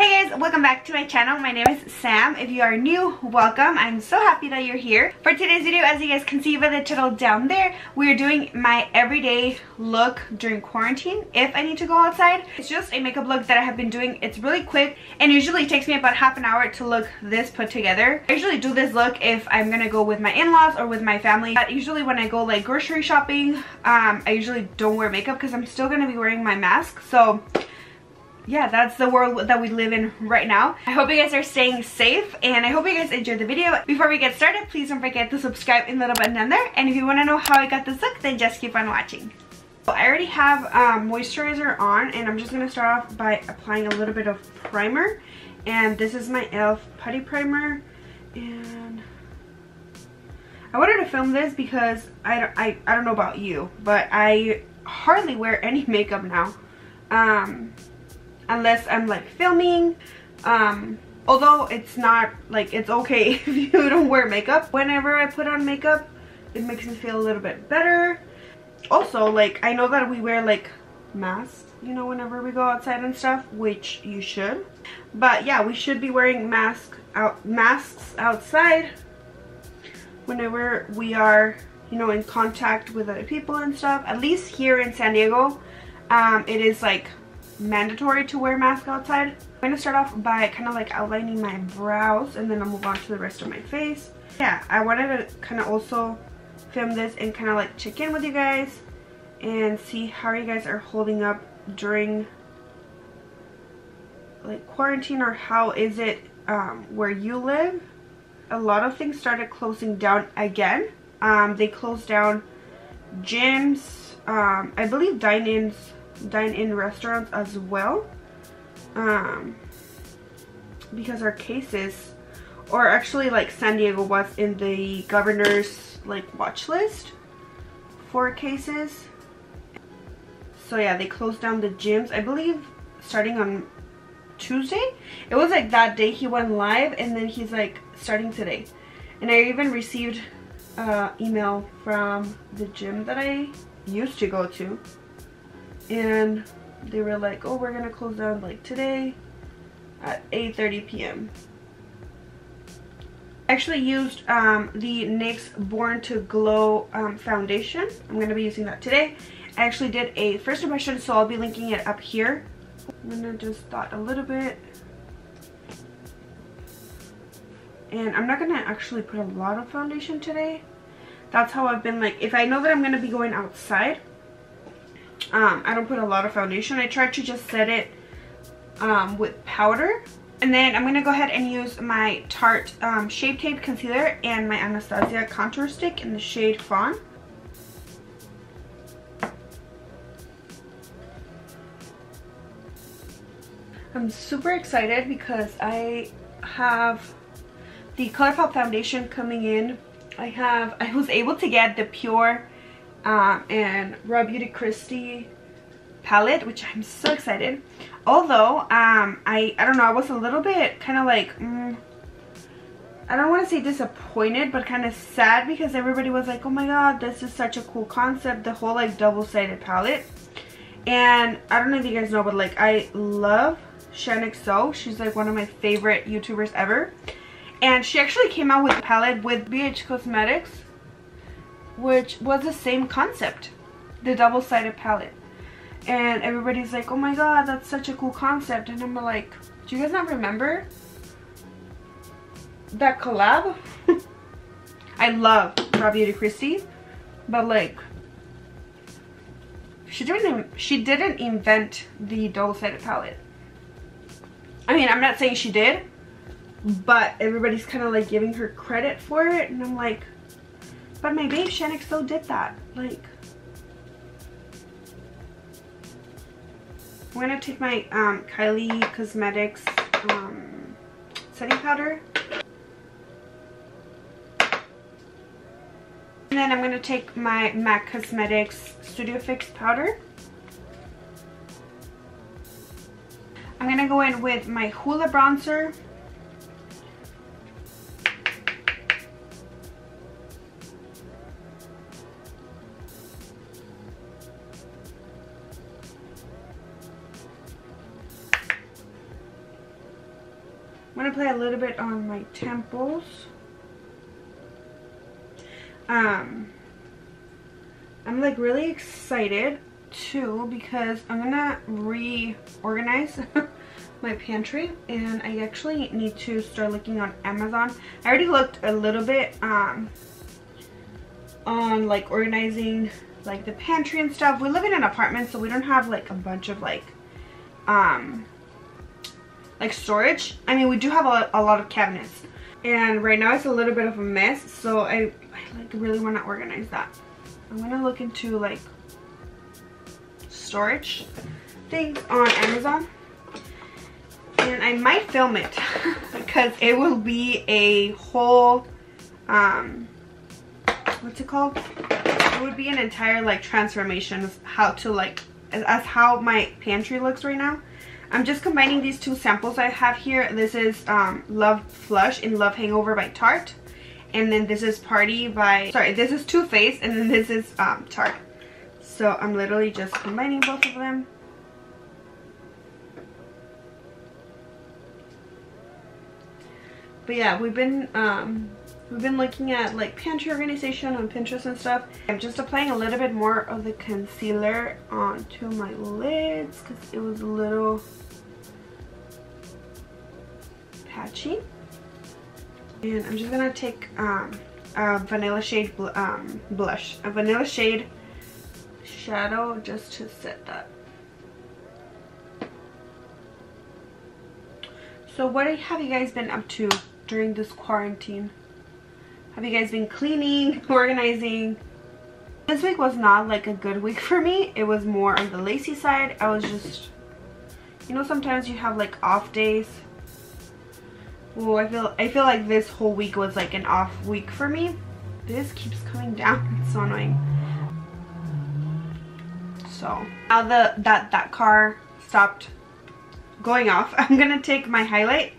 Hey guys, welcome back to my channel. My name is Sam. If you are new, welcome. I'm so happy that you're here. For today's video, as you guys can see by the title down there, we are doing my everyday look during quarantine if I need to go outside. It's just a makeup look that I have been doing. It's really quick and usually takes me about half an hour to look this put together. I usually do this look if I'm gonna go with my in-laws or with my family. But usually when I go like grocery shopping, I usually don't wear makeup because I'm still gonna be wearing my mask. So yeah, that's the world that we live in right now. I hope you guys are staying safe and I hope you guys enjoyed the video. Before we get started, please don't forget to subscribe and the little button down there. And if you want to know how I got this look, then just keep on watching. So I already have moisturizer on and I'm just going to start off by applying a little bit of primer. And this is my e.l.f. Putty Primer. And I wanted to film this because I don't know about you, but I hardly wear any makeup now. Unless I'm like filming, although it's not like, it's okay if you don't wear makeup. Whenever I put on makeup, it makes me feel a little bit better. Also, like, I know that we wear like masks, you know, whenever we go outside and stuff, which you should, but yeah, we should be wearing masks outside whenever we are, you know, in contact with other people and stuff. At least here in San Diego, it is like mandatory to wear a mask outside. I'm going to start off by kind of like outlining my brows and then I'll move on to the rest of my face. Yeah, I wanted to kind of also film this and kind of like check in with you guys and see how you guys are holding up during like quarantine, or how is it where you live. A lot of things started closing down again. They closed down gyms, I believe dine-in restaurants as well, because our cases, or actually like San Diego was in the governor's like watch list for cases. So yeah, they closed down the gyms, I believe starting on Tuesday. It was like that day he went live, and then he's like starting today. And I even received email from the gym that I used to go to, and they were like, oh, we're gonna close down like today at 8:30 p.m. I actually used the NYX Born to Glow foundation. I'm gonna be using that today. I actually did a first impression, so I'll be linking it up here. I'm gonna just dot a little bit, and I'm not gonna actually put a lot of foundation today. That's how I've been, like, if I know that I'm gonna be going outside, I don't put a lot of foundation. I try to just set it with powder. And then I'm going to go ahead and use my Tarte Shape Tape Concealer and my Anastasia Contour Stick in the shade Fawn. I'm super excited because I have the ColourPop foundation coming in. I was able to get the Pure and Rub Beauty Christie palette, which I'm so excited. Although I don't know, I was a little bit kind of like, I don't want to say disappointed, but kind of sad, because everybody was like, oh my god, this is such a cool concept, the whole like double-sided palette. And I don't know if you guys know, but like, I love Shanik. She's like one of my favorite YouTubers ever, and she actually came out with a palette with BH Cosmetics, which was the same concept, the double-sided palette. And everybody's like, oh my god, that's such a cool concept. And I'm like, do you guys not remember that collab? I love Rub Beauty Christie, but like, she didn't invent the double-sided palette. I mean, I'm not saying she did, but everybody's kind of like giving her credit for it, and I'm like, but my babe Shanik still did that. Like, I'm gonna take my Kylie Cosmetics setting powder, and then I'm gonna take my MAC Cosmetics Studio Fix powder. I'm gonna go in with my Hoola bronzer. I'm going to apply a little bit on my temples. I'm like really excited too because I'm going to reorganize my pantry, and I actually need to start looking on Amazon. I already looked a little bit on like organizing like the pantry and stuff. We live in an apartment, so we don't have like a bunch of like storage. I mean, we do have a lot of cabinets, and right now it's a little bit of a mess, so I like really want to organize that. I'm gonna look into like storage things on Amazon, and I might film it because it will be a whole what's it called, it would be an entire like transformation of how to like as how my pantry looks right now. I'm just combining these two samples I have here. This is Love Flush and Love Hangover by Tarte, and then this is this is Too Faced, and then this is Tarte. So I'm literally just combining both of them. But yeah, we've been looking at like pantry organization on Pinterest and stuff. I'm just applying a little bit more of the concealer onto my lids because it was a little patchy. And I'm just gonna take a vanilla shade blush, a vanilla shade shadow, just to set that. So what have you guys been up to during this quarantine? Have you guys been cleaning, organizing? This week was not like a good week for me. It was more on the lazy side. I was just, you know, sometimes you have like off days. Well, I feel like this whole week was like an off week for me. This keeps coming down. It's so annoying. So now that car stopped going off, I'm gonna take my highlight,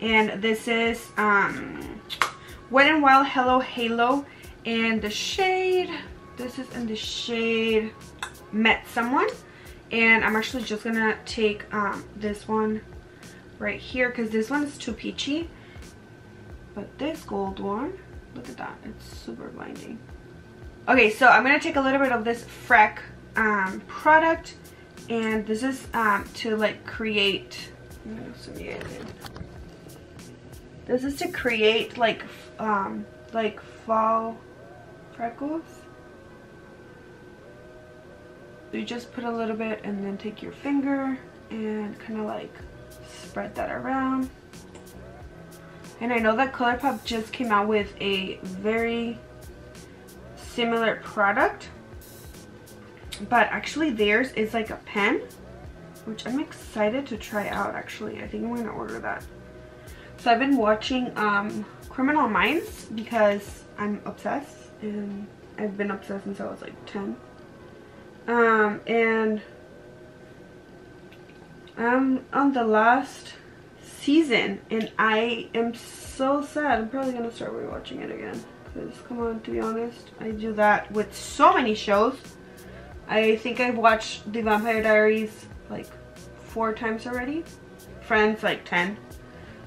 and this is Wet and Wild Hello, and the shade, this is in the shade Met Someone, and I'm actually just gonna take this one right here because this one is too peachy, but this gold one, look at that, it's super blinding. Okay, so I'm gonna take a little bit of this Freck product, and this is to like create, this is to create like fall freckles. You just put a little bit and then take your finger and kind of like spread that around. And I know that ColourPop just came out with a very similar product, but actually theirs is like a pen, which I'm excited to try out. Actually, I think I'm gonna order that. So I've been watching Criminal Minds because I'm obsessed, and I've been obsessed since I was like 10. And I'm on the last season, and I am so sad. I'm probably gonna start rewatching it again because, come on, to be honest, I do that with so many shows. I think I've watched The Vampire Diaries like 4 times already. Friends like 10.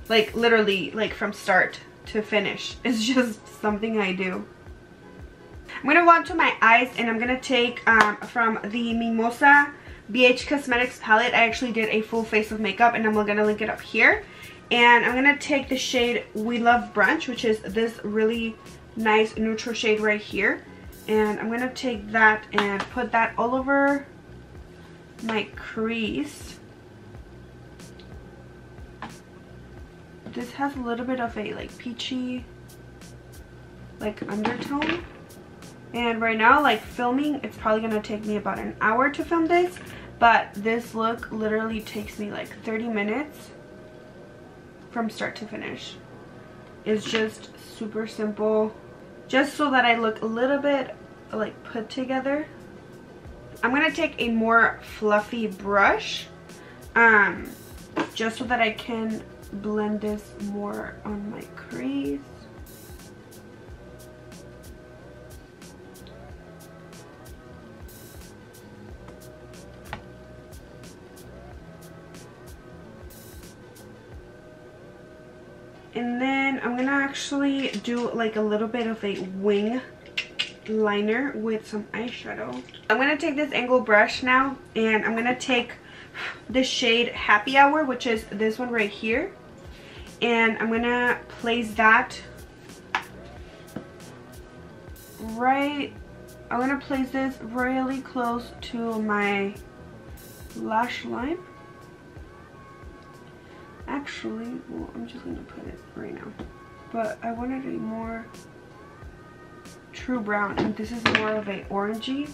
Like literally like from start to finish. It's just something I do. I'm going to go on to my eyes, and I'm going to take from the Mimosa BH Cosmetics palette. I actually did a full face of makeup, and I'm going to link it up here. And I'm going to take the shade We Love Brunch, which is this really nice neutral shade right here. And I'm going to take that and put that all over my crease. This has a little bit of a like peachy like undertone. And right now, like filming, it's probably going to take me about an hour to film this. But this look literally takes me like 30 minutes from start to finish. It's just super simple, just so that I look a little bit like put together. I'm going to take a more fluffy brush just so that I can blend this more on my crease. And then I'm going to actually do like a little bit of a wing liner with some eyeshadow. I'm going to take this angle brush now and I'm going to take the shade Happy Hour, which is this one right here. And I'm going to place that right, I'm going to place this really close to my lash line. Actually, well, I'm just going to put it right now. But I wanted a more true brown, and this is more of an orangey.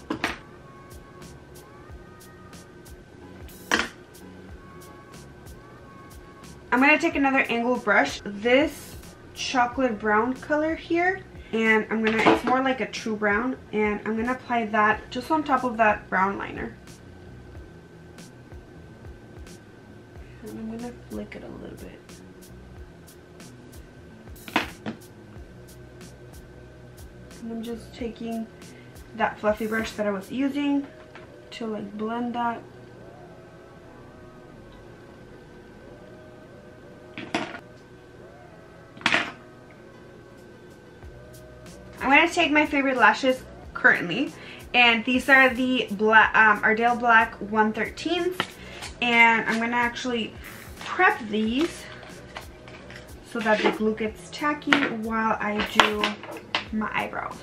I'm going to take another angle brush, this chocolate brown color here, and I'm going to, it's more like a true brown, and I'm going to apply that just on top of that brown liner. And I'm going to flick it a little bit. And I'm just taking that fluffy brush that I was using to like blend that. I'm going to take my favorite lashes currently, and these are the black, Ardell black 113s, and I'm going to actually prep these so that the glue gets tacky while I do my eyebrows.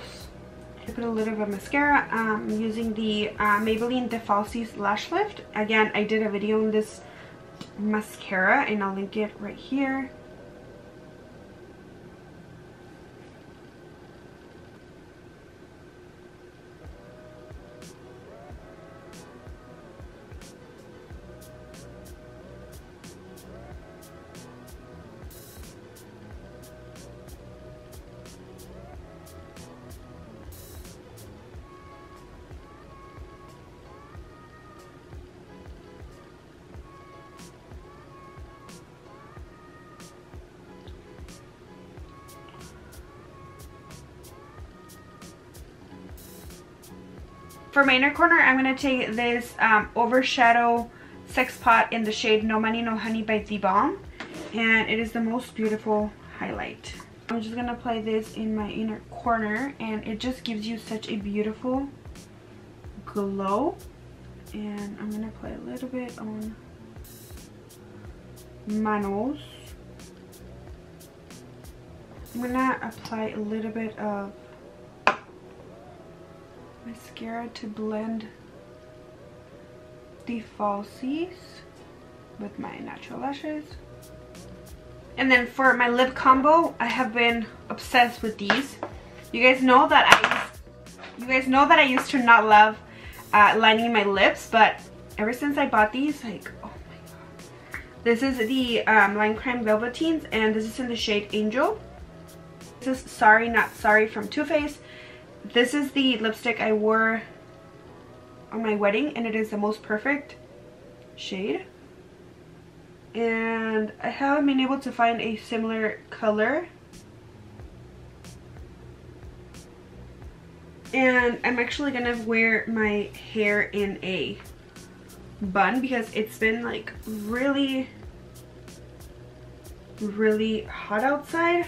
I put a little bit of mascara. I'm using the Maybelline The Falsies Lash Lift. Again, I did a video on this mascara and I'll link it right here. For my inner corner, I'm going to take this Overshadow Six Pot in the shade No Money No Honey by The Balm. And it is the most beautiful highlight. I'm just going to apply this in my inner corner. And it just gives you such a beautiful glow. And I'm going to apply a little bit on my nose. I'm going to apply a little bit of mascara to blend the falsies with my natural lashes. And then for my lip combo, I have been obsessed with these. You guys know that I used to not love lining my lips, but ever since I bought these, like, oh my god. This is the Lime Crime Velvetines, and this is in the shade Angel. This is Sorry Not Sorry from Too Faced. This is the lipstick I wore on my wedding, and it is the most perfect shade. And I haven't been able to find a similar color. And I'm actually gonna wear my hair in a bun because it's been like really hot outside.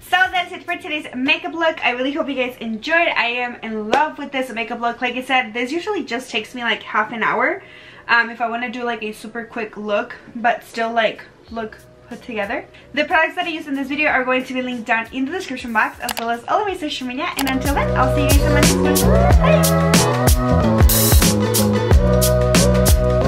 So that's it for today's makeup look. I really hope you guys enjoyed. I am in love with this makeup look. Like I said, this usually just takes me like half an hour if I want to do like a super quick look, but still like look put together. The products that I use in this video are going to be linked down in the description box, as well as all of my social media. And until then, I'll see you guys in my next video. Bye!